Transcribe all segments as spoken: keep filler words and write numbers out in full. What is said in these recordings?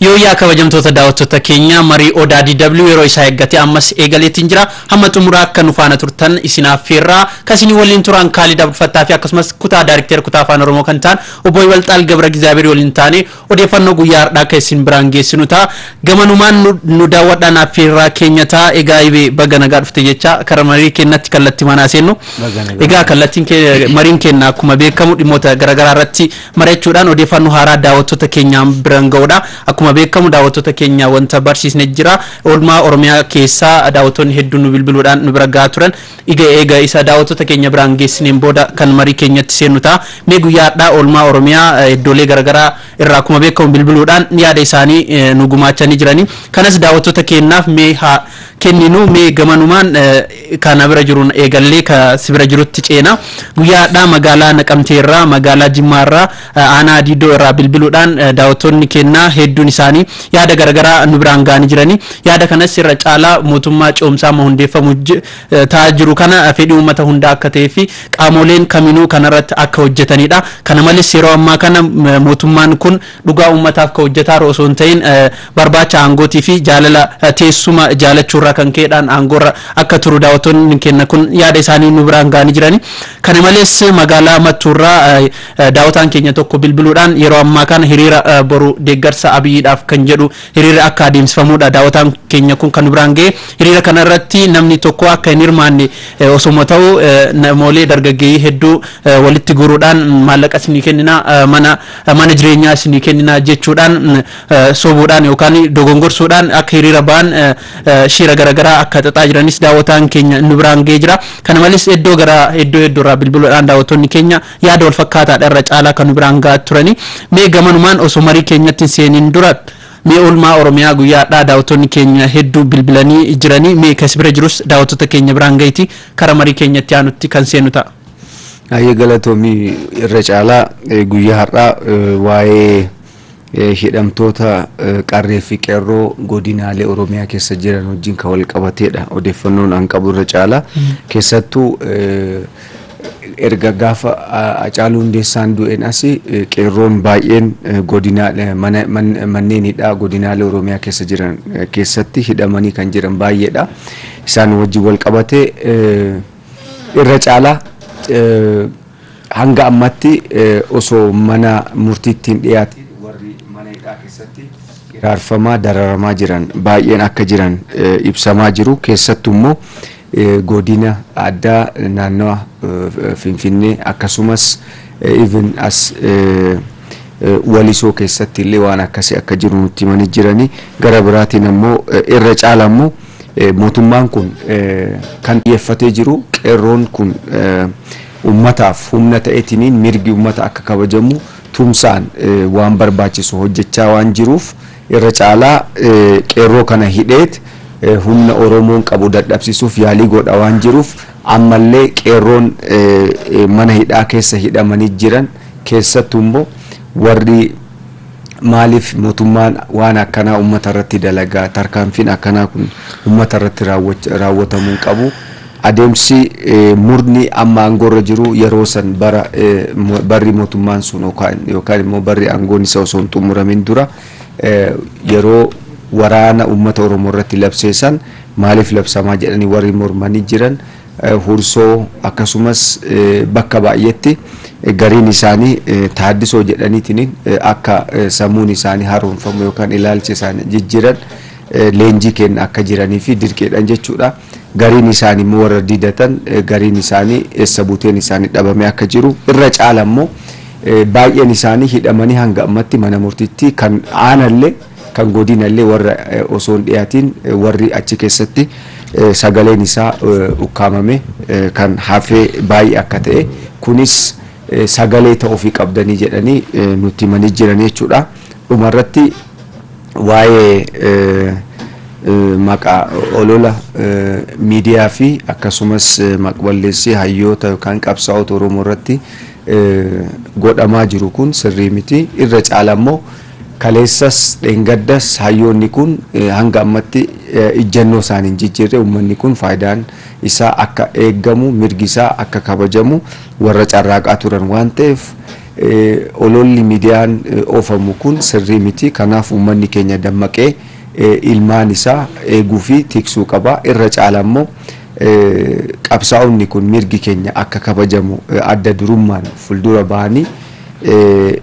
Yooyaa kabajamtoota daawwattoota keenya marii odaa D W yeroo isaa eeggate ammas eegaleetiin jira. Hamma xumuraa akka nu faana turtan isinaafirraa kasini waliin turan Khalid Abdulfattaa fi akkasumas kutaa daayirekteer kutaa afaan Oromoo kan ta'an Obbo Iwalxaal Gabra-Gizaabeer waliin taane odeeffannoo guyyaa har'aa keessin biraan geessinu ta'a. Gamanumaan nu daawwadhaan afirraa keenya ta'a. Egaa ibe bagana gaadhufte jecha karaa marii kennatti kallatti manaa seennu. Egaa kallattiin mariin kenna akkuma beekamu dhimmoota garaagaraa irratti mari'achuudhaan odeeffannoo haaraa daawwattoota keenyaan biraan ga'uudha. Akkuma beekamu daawwattoota keenya wanta barsiisne jira. Oolmaa Oromiyaa keessa daawwattoonni hedduun nu bilbiluudhaan nu bira ga'aa turan. Egaa egaa isa daawwattoota keenya biraan geessineen booda kan marii keenyatti seennu ta'a. Mee guyyaa har'aa Oolmaa Oromiyaa iddoolee garaagaraa irraa akkuma beekamu bilbiluudhaan yaada isaanii nu gumaachanii jirani. Kanas daawwattoota keenyaaf mee kenninu mee gamanumaan kana bira jiruun eegallee ka sibira jirutti ceena. Guyyaa har'aa magaalaa Naqamteerraa magaalaa Jimmaarraa aanaa Didoo irraa bilbiluudhaan daawwattoonni keenya hedduun isaanii yaada garagaraa nu biraan ga'anii jirani. Yaada kanas irra caalaa mootummaa coomsaa hundeeffamu ta'aa jiru kana fedhii uummata hundaa akka ta'ee fi qaamoleen kaminuu kanarratti akka hojjetanidha. Kana malees yeroo ammaa kana mootummaan kun dhugaa uummataaf akka hojjetaa osoo hin ta'in barbaacha aangootii fi jaalala teessuma jaalachuurraa kan ka'edhaan aangoorra akka turu daawwattoonni keenya kun yaada isaanii nu biraan ga'anii jirani. Kana malees magaalaa Mattuurraa daawwataan keenya tokko bilbiluudhaan yeroo ammaa kana hiriira boru deeggarsa Abiyyiidhaaf kan jedhu hiriira akka adeemsifamuudha. Daawwataan keenya kun kan biraan ga'e hiriira kanarratti namni tokko akka hin hirmaanne osoo ta'u namoolee dargaggeeyyii hedduu walitti guuruudhaan maallaqa isinii kenninaa mana mana jireenyaa isinii kenninaa jechuudhaan sobuudhaan yookaan dogongorsuudhaan akka hiriira ba'an shiira garaagaraa akka xaxaa jiranis daawwataan keenya nu biraan ga'ee jira. Kana malees iddoo gara iddoo hedduurraa bilbiluudhaan daawwattoonni keenya yaada wal fakkaataadhaan irra caalaa kan nu biraan ga'aa turani. Mee gamanumaan osoo marii keenyatti seeniin dura mee Oolmaa Oromiyaa guyyaa har'aa daawwattoonni keenya hedduu bilbilanii jirani. Mee kas bira jirus daawwattoota keenya biraan ga'iti karaa marii keenyatti aanutti kan seenu ta'a. Ayee galatoomii irra caalaa guyyaa har'aa waa'ee hidhamtoota qarree fi qeerroo godinaalee Oromiyaa keessa jiran wajjin kan wal qabateedha odeeffannoon aan qabu irra caalaa keessattuu erga gaafa acaaluu hundeessaan du'een asii qeerroon baay'een manneen hidhaa godinaalee Oromiyaa keessa jiran keessatti hidhamanii kan jiran baay'eedha. Isaan wajjin wal qabatee irra caalaa hanga ammatti osoo mana murtiittiin dhiyaate warri mana hidhaa keessatti iraarfamaa dararamaa jiran baay'een akka jiran ibsamaa jiru. Keessattummoo godina ada nano Finfinne akasumas even as waliso keessatti illee waan akkasii akka jiru nutti himanii jirani. Gara biraatiin ammoo irra caalammoo mootummaan kun kan dhiyeeffatee jiru qeerroon kun ummataaf humna ta'eetiniin mirgi ummata akka kabajamu tumsaan waan barbaachisu hojjechaa waan jiruuf irra caalaa qeerroo kana hidheet humna Oromoon qabu dadhabsiisuuf yaalii godha waan jiruuf ammallee qeerroon mana hidhaa keessa hidhamanii jiran keessattummoo warri maaliif mootummaan waan akkanaa uummata irratti dalagaa tarkaanfiin akkanaa kun uummata irratti raawwatamuu qabu. Adeemsi murni amma aangoorra jiru yeroo san barri mootummaan sun yookaan immoo barri aangoon isa osoo hin xumuramin dura yeroo waraana uummata Oromoo irratti labseesan maaliif labsamaa jedhanii warri mormanii jiran hursoo akkasumas bakka baay'eetti gariin isaanii taaddisoo jedhaniitiin akka samuun isaanii haaromfamu yookaan ilaalchi isaanii jijjiran leenjii kenna akka jiranii fi dirqeedhaan jechuudha. Gariin isaanii immoo warra didatan gariin isaanii eessa buuteen isaanii dhabame akka jiru irra caala immoo baay'een isaanii hidhamanii hanga ammatti mana murtiitti kan aanallee kan godinallee warra osoo hin dhiyaatiin warri achi keessatti sagaleen isaa ukkaamame kan hafee baay'ee akka ta'e kunis sagalee ta'uufii qabdanii jedhanii nutti himanii jiran jechuudha. Dhumarratti waa'ee maqaa olola miidiyaa fi akkasumas maqballeessii hayyoota yookaan qabsaa'ota Oromoo irratti godhamaa jiru kun sirrii miti. Irra caala immoo kaleessas dheengaddas hayyoonni kun hanga ammatti ijjannoo isaanii hin jijjiirre uummanni kun faayidaan isaa akka eeggamu mirgi isaa akka kabajamu warra carraaqaa turan waan ta'eef ololli midiyaan ofamu kun sirrii miti. Kanaaf uummanni keenya dammaqee ilmaan isaa eeguu fi tiksuu qaba. Irra caalammoo qabsaa'onni kun mirgi keenya akka kabajamu adda durummaan fuldura bahanii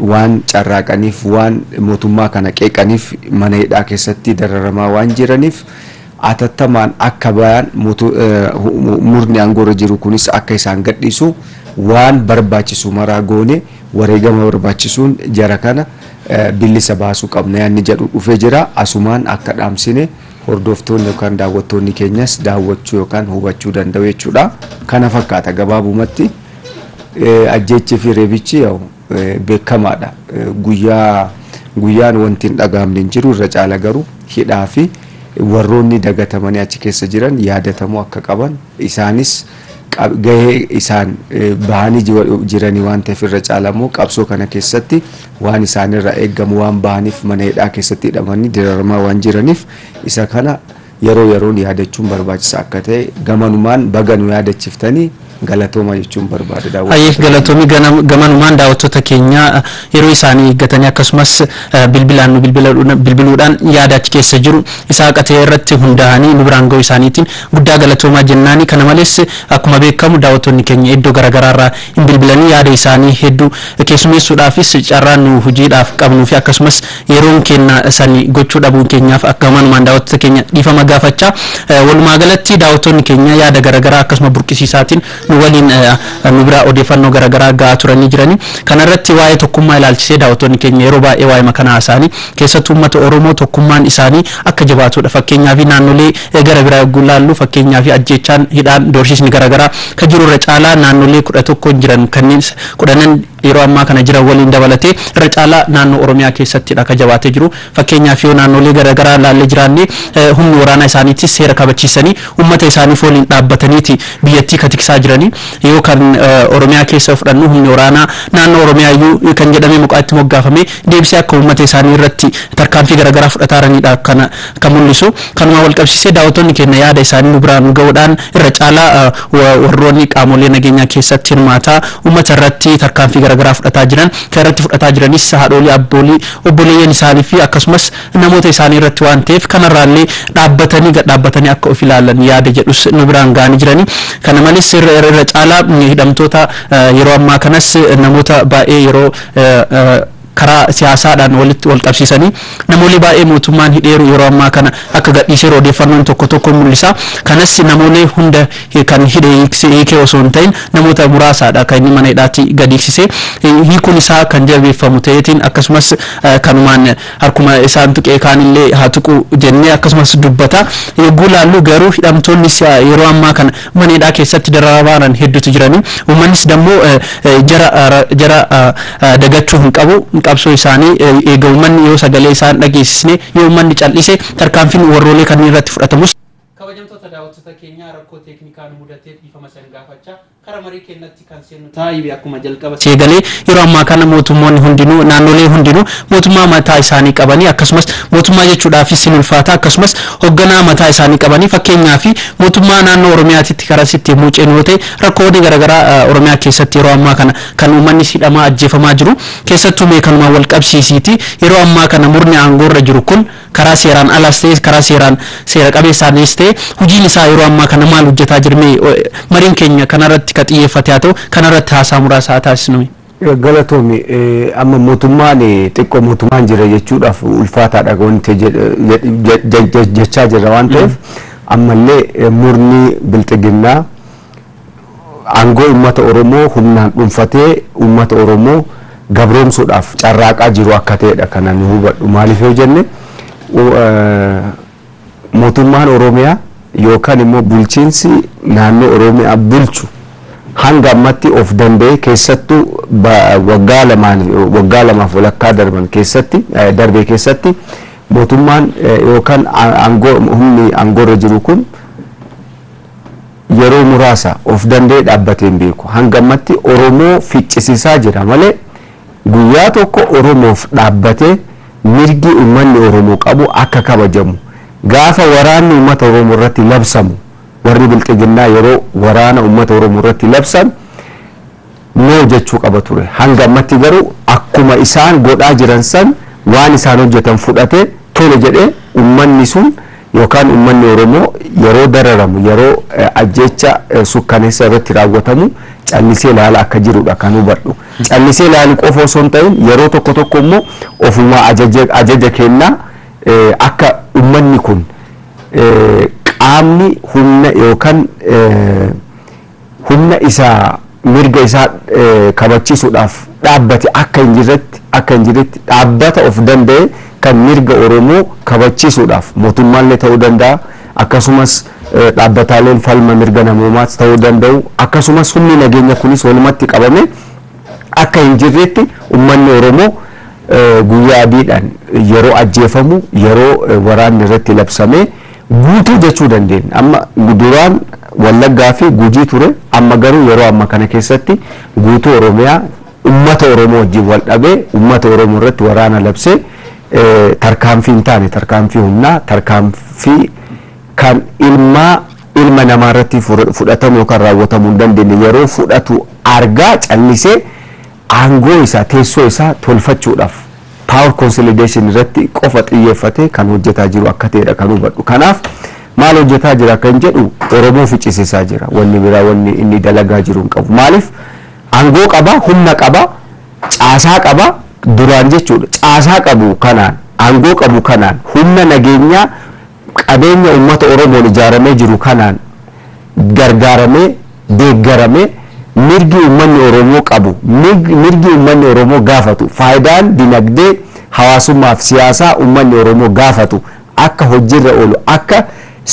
waan carraaqaniif, waan mootummaa kana qeeqaniif, mana hidhaa keessatti dararamaa waan jiraniif atattamaan akka bayan murni angora jiru kunis akka isaan gadhisu waan barbaachisu maraa goone wareegama barbaachisuun jara kana billisa baasuu qabna yaanni jedhu dhufee jira. Asumaan akka dhaamsine hordoftoonni yookaan daawwattoonni keenyas daawwachuu yookaan hubachuu danda'u jechuudha. Kana fakkaata gabaabumatti ajjeechii fi reebichi yoo beekamaadha. Guyyaa guyyaan wanti hin dhagahamne hin jiru irra caala garuu hidhaa fi warroonni dagatamanii achi keessa jiran yaadatamuu akka qaban isaanis gahee isaan bahanii jiranii waan ta'eef irra caalammoo qabsoo kana keessatti waan isaanirraa eeggamu waan bahaniif mana hidhaa keessatti hidhamanii diraramaa waan jiraniif isa kana yeroo yeroon yaadachuun barbaachisa akka ta'e gamanumaan baganuu yaadachiiftanii galatooma jechuun barbaada daawwattoota. Ayyif galatoomi gamanumaan daawwattoota keenya yeroo isaanii eeggatanii akkasumas bilbilaan nu bilbiluudhaan yaada achi keessa jiru isaa qatee irratti hundaa'anii nu biraan ga'uu isaaniitiin guddaa galatoomaa jennaani. Kana malees akkuma beekamu daawwattoonni keenya iddoo garaagaraarraa hin bilbilanii yaada isaanii hedduu keessummeessuudhaafis carraa nu hojiidhaaf qabnuu fi akkasumas yeroon keenya sanii gochuu dhabuun keenyaaf akka gamanumaan daawwattoota keenya dhiifama gaafachaa. Walumaa galatti daawwattoonni keenya yaada garaagaraa akkasuma burqisiisaatiin waliin nubra odeeffannoo garaagaraa ga'aa turanii jiranii. Kanarratti waa'ee tokkummaa ilaalchisee daawwattoonni keenya yeroo baay'ee waa'ee makanaa isaanii keessattuu uummata Oromoo tokkummaan isaanii akka jabaatudha. Fakkeenyaaf naannolee gara biraa yoo ilaallu fakkeenyaaf ajjeechaan hidhaan doorsisni garaagaraa kan jiru irra caalaa naannolee kudha tokko jiran kanneen kudhanan yeroo ammaa kana jiran waliin dabalatee irra caalaa naannoo Oromiyaa keessattidha kan jabaatee jiru. Fakkeenyaaf yoo naannolee garaagaraa ilaallee jiraanne humni waraanaa isaaniitis seera kabachiisanii uummata isaanii fooliin dhaabbataniiti biyyattii katiksaa jiran. Iyo kan Oromiyaa keessa ofdhannu humni waraanaa naannoo Oromiyaa iyyuu kan jedhamee muqaatti moggaafame deebisee akka uummata isaanii irratti tarkaanfii garaagaraa fudhataaranidha kan mul'isu. Kanuma wal qabsiisee daawwattoonni keenya yaada isaanii nu biraan ga'uudhaan irra caalaa warroonni qaamolee nageenyaa keessatti hirmaataa uummata irratti tarkaanfii garaagaraa fudhataa jiran kan irratti fudhataa jiranis haadholii, abboolii, obboleeyyan isaanii fi akkasumas namoota isaanii irratti waan ta'eef kanarraallee dhaabbatanii gadhaabbatanii akka of ilaalan yaada jedhus nu biraan ga'anii jiranii. Kana malees irra irra caalaa hidhamtoota yeroo ammaa kanas namoota baay'ee yeroo karaa siyaasaadhaan walitti wal qabsiisanii namoonni baay'ee mootummaan hidheeru yeroo ammaa kana akka gadhiisee odeeffannoon tokko tokko mul'isa. Kanas namoonni hunda kan hidhe hiikee osoo hin ta'in namoota muraasaadha kan inni mana hidhaatti gad hiiksisee hiikuun isaa kan jabeeffamu ta'eetiin akkasumas kanumaan harkuma isaan tuqee kaanillee haa tuqu jennee akkasumas dubbata. Yogguu laallu garuu hidhamtoonni yeroo ammaa kana mana hidhaa keessatti darara baaran hedduutu jiranii uummannis dammoo jara dagachuu hin qabu. Qabsoo isaanii eega uummanni yoo sagalee isaan dhageessisne yoo uummanni cal'ise tarkaanfiin warroolee kanneen irratti fudhatamus. Kabajamtoota daawwattoota keenyaa rakkoo teeknikaan mudatee dhiifama san gaafachaa karaa marii kennatti kan seennu taa'ee akkuma jalqaba seegalee yeroo ammaa kana mootummoonni hundinuu naannolee hundinuu mootummaa mataa isaanii qabanii akkasumas mootummaa jechuudhaafis sin ulfaata akkasumas hogganaa mataa isaanii qabanii fakkeenyaaf mootummaa naannoo Oromiyaatti karasitti muceen yoo ta'e rakkoowwan garaagaraa Oromiyaa keessatti yeroo ammaa kana kan uummanni hidhamaa ajjeefamaa jiru keessattuu meekanuma wal qabsiisiiti. Yeroo ammaa kana murni aangoorra jiru kun karaa seeraan alas ta'e karaa seeraan seera qabeessaanis ta'e hojiin isaa yeroo ammaa kana maal hojjetaa jirme mariin keenya kanarratti ka xiyyeeffate haa ta'u kanarratti haasaa muraasaa taasisnume. Galatoomi amma mootummaan xiqqoo mootummaan jira jechuudhaaf ulfaataadha wanti jechaa jira waan ta'eef ammallee murni bilxiginnaa aangoo uummata Oromoo humnaan dhuunfatee uummata Oromoo gabroomsuudhaaf carraaqaa jiru akka ta'edha kana nu hubadhu. Maaliif yoo jenne mootummaan Oromiyaa yookaan immoo bulchiinsi naannoo Oromiyaa bulchu hanga ammatti of danda'ee keessattuu waggaa lamaan waggaa lamaaf walakkaa darban keessatti darbee keessatti mootummaan yookaan humni aangoorra jiru kun yeroo muraasa of danda'ee dhaabbatee hin beeku. Hanga ammatti Oromoo ficcisiisaa jira malee guyyaa tokko Oromoof dhaabbatee mirgi uummanni Oromoo qabu akka kabajamu gaafa waraanni uummata Oromoo irratti labsamu warri bilxiginnaa yeroo waraana uummata Oromoo irratti labsan noo jechuu qaba ture. Hangammatti garuu akkuma isaan godhaa jiran san waan isaan hojjetan fudhate tole jedhee ummanni sun yookaan ummanni Oromoo yeroo dararamu yeroo ajjecha sukkaneessa irratti raawwatamu callisee laala akka jirudha kan hubadhu. Callisee laali qofoo son ta'in yeroo tokko tokko immoo ofuma ajaja ajaja kenna akka ummanni kun qaamni humna yookaan humna isaa mirga isaa kabachisuudhaaf dhaabbate akka hin jirretti akka hin jirretti dhaabbata of danda'e kan mirga Oromoo kabachisuudhaaf mootummaallee ta'uu danda'a akkasumas dhaabbataaleen falma mirga namoomaas ta'uu danda'u akkasumas humni nageenya kunis walumatti qabame akka hin jirretti ummanni Oromoo guyyaa adiidhaan yeroo ajjeefamu yeroo waraanni irratti labsame guutuu jechuu dandeenya. Amma duraan Wallaggaa fi Gujii ture amma garuu yeroo amma kana keessatti guutuu Oromiyaa ummata Oromoo wajjin wal dhabee ummata Oromoo irratti waraana labsee tarkaanfii hin taane tarkaanfii humnaa tarkaanfii kan ilmaa ilma namaa irratti fudhatamu yookaan raawwatamuu hin dandeenye yeroo fudhatu argaa callisee aangoo isaa teessoo isaa tolfachuudhaaf power consolidation irratti qofa xiyyeeffatee kan hojjetaa jiru akka ta'edha kan hubadhu. Kanaaf maal hojjetaa jira kan jedhu Oromoo ficcisiisaa jira wanni biraa wanni inni dalagaa jiru hin qabu. Maaliif aangoo qaba humna qaba caasaa qaba duraan jechuudha caasaa qabu kanaan aangoo qabu kanaan humna nageenyaa qabeenya uummata Oromoon ijaaramee jiru kanaan gargaaramee deeggaramee mirgi uummanni Oromoo qabu mirgi uummanni Oromoo gaafatu faayidaan dinagdee hawaasummaaf siyaasaa uummanni Oromoo gaafatu akka hojirra oolu akka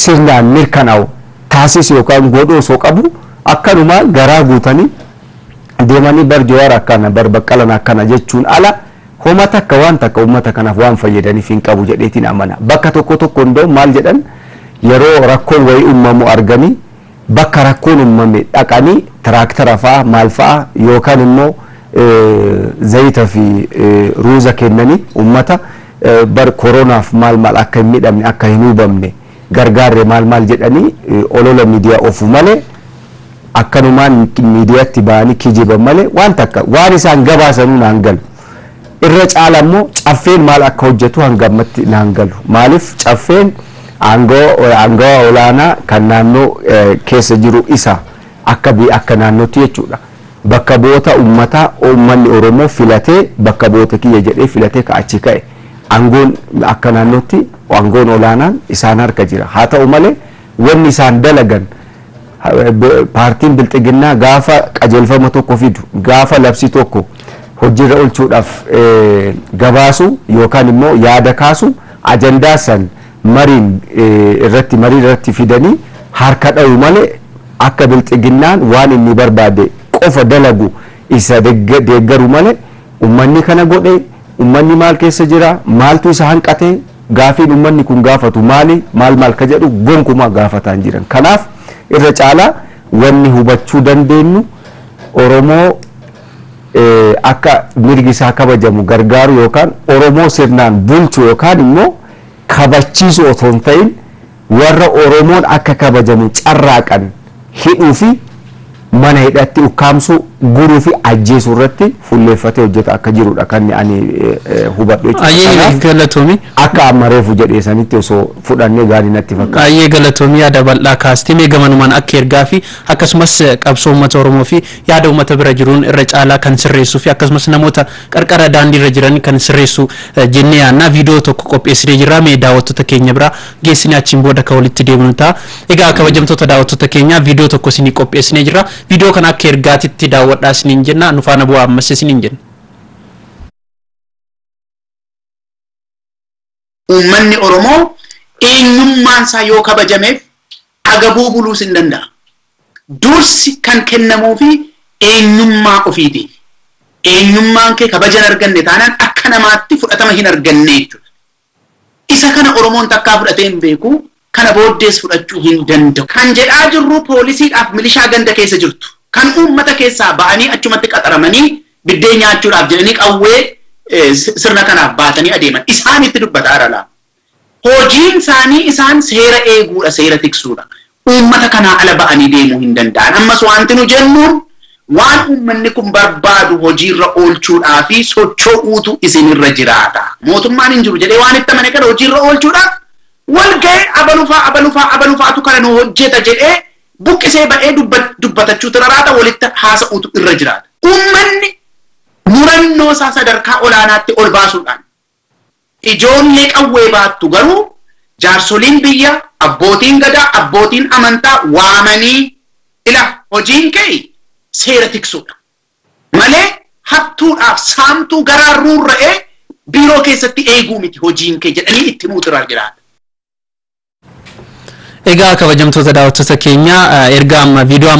sirnaan mirkanaa'u taasisuu yookaan godhuu osoo qabu akkanuma garaa guutanii deemanii bar Jawaar akkana bar Baqqalaan akkana jechuun ala homaa takka waan takka uummata kanaaf waan fayyadaniif hin qabu jedheetiin amana. Bakka tokko tokko ndoo maal jedhan yeroo rakkoon wayii uumamu arganii bakka rakkoon uumame dhaqanii tiraaktara fa'aa maal fa'aa yookaan immoo zayita fi ruuza kennanii uummata bar koronaaf maal maal akka hin miidhamne akka hin hubamne gargaarre maal maal jedhanii olola miidiyaa ofu malee akkanumaan miidiyaatti ba'anii kijiban malee waan takka waan isaan gabaasanii naan galu. Irra caala immoo caffeen maal akka hojjetu hangammatti naan galu. Maaliif caffeen aangoo olaanaa kan naannoo keessa jiru isa akka akka naannootti jechuudha. Bakka boota uummataa uummanni Oromoo filatee bakka boota kiyya jedhee filatee ka'achi ka'e aangoon akka naannootti aangoon olaanaan isaan harka jira. Haa ta'u malee wanni isaan dalagan paartiin bilxiginnaa gaafa qajeelfama tokko fidu gaafa labsi tokko hojirra olchuudhaaf gabaasu yookaan immoo yaada kaasu ajandaa san mariin irratti marii irratti fidanii harka dha'u malee akka bilxiginnaan waan inni barbaade qofa dalagu isa deeggaru malee ummanni kana godhe ummanni maal keessa jira maaltu isa hanqate gaafiin ummanni kun gaafatu maali maal maal ka jedhu gonkuma gaafataan jiran. Kanaaf irra caalaa wanni hubachuu dandeenyu Oromoo akka mirgi isaa kabajamu gargaaru yookaan Oromoo sirnaan bulchu yookaan immoo kabachiisu otoo hin ta'in warra Oromoon akka kabajamu carraaqan hidhuu fi mana hidhatti ukkaamsuu guruu fi ajjeesuu irratti fulleeffatee hojjeta akka jirudha kan ani hubadhu. Ayyee galatoomii akka amma reefu jedhee sanitti osoo fudhannee gaarii natti fakkaata. Ayyee galatoomii yaada bal'aa kaastimee gamanumaan akka ergaa fi akkasumas qabsoo uummata Oromoo fi yaada uummata bira jiruun irra caalaa kan sirreessuu fi akkasumas namoota qarqara daandii irra jiran kan sirreessuu jennee yaadna viidiyoo tokko qopheessee jirra mee daawwattoota keenya bira geessinee achiin booda akka walitti deemnu ta'a. Egaa kabajamtoota daawwattoota keenya viidiyoo tokko isinii qopheessinee jirra. Video kan akhir gatitti daawwadhaa isiniin jenna nufana bu'aa masii isiniin jenna. Uummanni Oromoo eenyummaan isaa yoo kabajameef agabuu buluu hin danda'a. Dursi kan kennamuufi eenyummaa ofiiti. Eenyummaan kee kabajan arganne taanaan akka namaatti fudhatama hin arganne jechuudha. Isa kana Oromoon takkaa fudhatee hin beeku. Kana booddees fudhachuu hin danda'u. Kan jedhaa jirru poolisiidhaaf milishaa ganda keessa jirtu. Kan uummata keessaa ba'anii achumatti qaxaramanii biddeen nyaachuudhaaf jedhanii qawwee sirna kanaaf baatanii adeeman. Isaanitti dubbata arala. Hojiin isaanii isaan seera eeguudha seera tiksuudha. Uummata kanaa ala ba'anii deemuu hin danda'an. Ammas wanti nu jennuun Waan ummannikum barbaadu hojiirra oolchuudhaa fi socho'uutu isinirra jiraata. Mootummaan hin jiru jedhee waan itti amane kana hojiirra oolchuudhaaf walga'ee abalufaa abalufaa abalufaatu kana nu hojjeta jedhee buqqisee ba'ee dubbatachuu tiraata walitti haasa'uutu irra jiraata. Ummanni murannoo isaa sadarkaa olaanaatti ol baasuudhaan ijoollee qawwee baattu garuu jaarsoliin biyya abbootiin gadaa abbootiin amantaa waamanii ila hojiin kee seera tiksuudha. Malee hattuudhaaf saamtuu garaarruu ra'ee biiroo keessatti eeguu miti hojiin kee jedhanii itti muuturaa jiraata. Egaa kabajamtoota daawwattoota keenya erga amma viidiyoo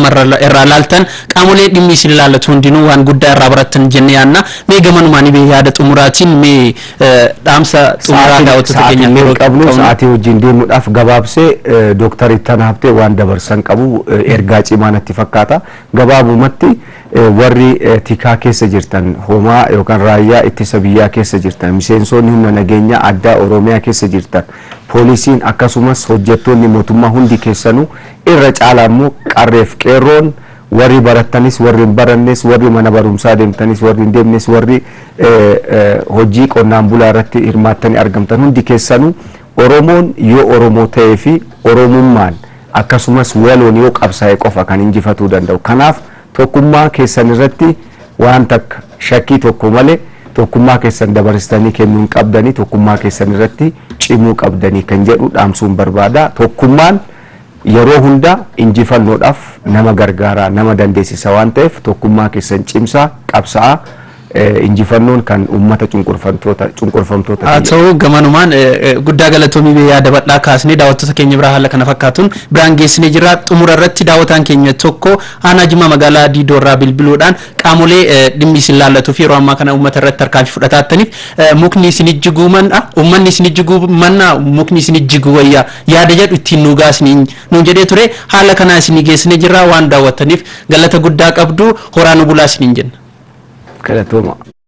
irraa laaltan qaamolee dhimmi isin ilaallatu hundinuu waan guddaa irraa barattan jennee yaadna. Mee gamanumaan mee yaada xumuraatiin mee dhaamsa xumuraa daawwattoota keenya biroo qabnu sa'aatii hojiin deemuudhaaf gabaabsee dooktar Ittaan Haabtee waan dabarsan qabu ergaa cimaa natti fakkaata. Gabaabumatti warri tikaa keessa jirtan homaa yookaan raayyaa ittisa biyyaa keessa jirtan miseensoonni humna nageenyaa addaa Oromiyaa keessa jirtan poolisiin akkasumas hojjettoonni mootummaa hundi keessanuu irra caalamu qarreef qeerroon warri barattanis warri barannes warri mana barumsaa deemtanis warri deemnes warri hojii qonnaan bulaa irratti hirmaattanii argamtan hundi keessanuu Oromoon yoo Oromoo ta'ee fi Oromummaan akkasumas waloon yoo qabsaa'ee qofa kan injifatuu danda'u. Kanaaf tokkummaa keessan irratti waan takka shakkii tokko malee tokkummaa keessan dabarsitanii kennuu qabdanii tokkummaa keessan irratti cimuu qabdanii kan jedhu dhaamsuun barbaada. Tokkummaan yeroo hunda injifannoodhaaf nama gargaara nama dandeessisa waan ta'eef tokkummaa keessan cimsaa qabsaa. Injifannoon kan uummata cunqurfamtoota cunqurfamtoota haa ta'u gamanumaan guddaa galatoomii biyyaa dabadhaa kaasnee daawwattoota keenya bira haala kana fakkaatuun biraan geessinee jira. Xumura irratti daawwataan keenya tokko aanaa Jimmaa magaalaa Diidoorraa bilbiluudhaan qaamolee dhimmi isin ilaallatuuf yeroo ammaa kana uummata irratti harkaanfi fudhataa jirtaniif mukni isin ijji guumanna uummanni isin ijji guumanna mukni isin ijji guwayyaa yaada jedhu ittiin nu gaasni nu jedhee ture haala kanaa isin geessinee jira waan daawwattaniif galata guddaa qabdu horaa nu bulaa isin jenna. Kala toma.